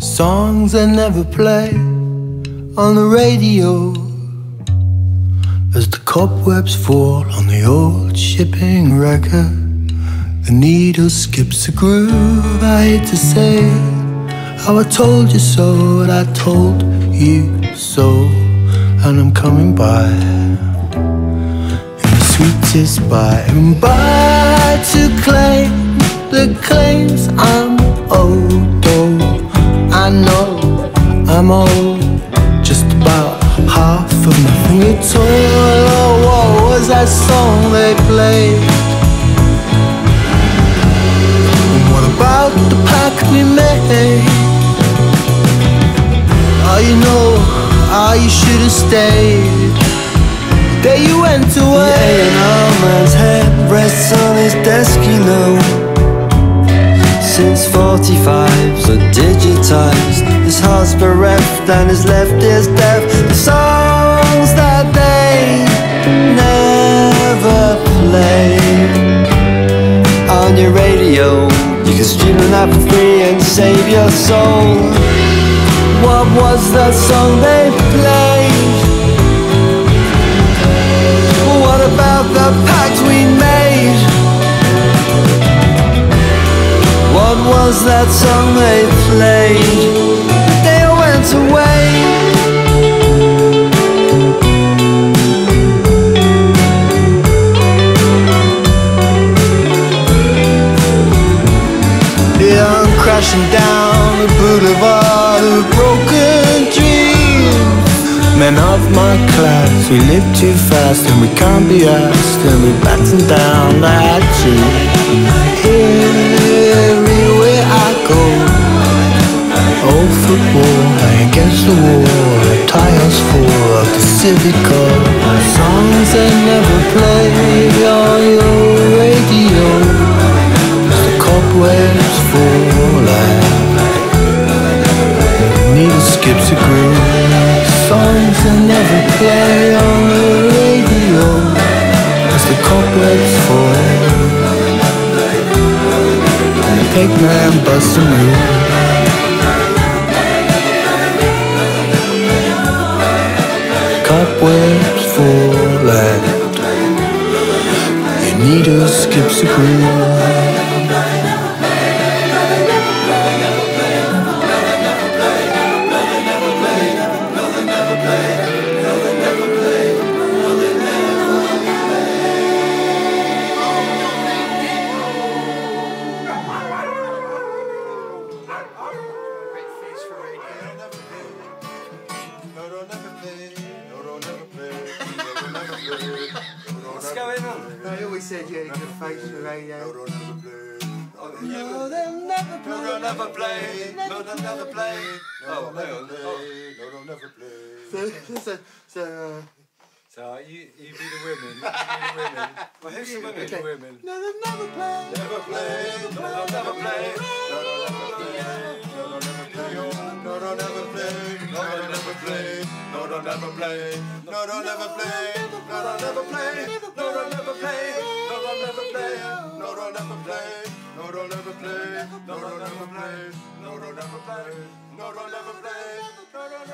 Songs that never play on the radio as the cobwebs fall on the old shipping wrecker. The needle skips a groove, I hate to say it. How I told you so, and I told you so, and I'm coming by in the sweetest by and by to claim the claims I'm owed. I know I'm old, just about half of nothing at all. Oh, what was that song they played? And what about the pact we made? Oh, you know, oh, you should have stayed. The day you went away. Yeah, and our man's head rests on his desk, you know. Since 45's are digitized, his heart's bereft and his left is deaf. The songs that they never play on your radio, you can stream an app for free and save your soul. What was that song they played? What about the pact we made? What was that song they played? They all went away. Yeah, I'm crashing down the boulevard of broken dreams. Men of my class, we live too fast and we can't be asked, and we batten down at you. Everywhere I go, old football against the wall, tires fall of the civic code. Songs they never play on your radio, as the cobwebs fall out, needle skips a groove. Songs they never play on the radio, as the cobwebs fall. Take man, bust a move. Cobwebs fall out, your needle skips a groove. What's going on? I always said you had a good face for radio. No, they'll never play. No, they'll never play. No, they'll never play. No, they'll never play. No, they'll never play. So you be the women. Well, who's the women? The women. No, they'll never play. Never play. No, they'll never play. No, they'll never play. No, they'll never play. No, they'll never play. No, they'll never play. No, they'll never play. No, they'll never play. No, they'll never play. No, they'll never play. No, they'll never play. No, they'll never play. No, they'll never play. No, they'll never play. No, they'll never play. No, they'll never play.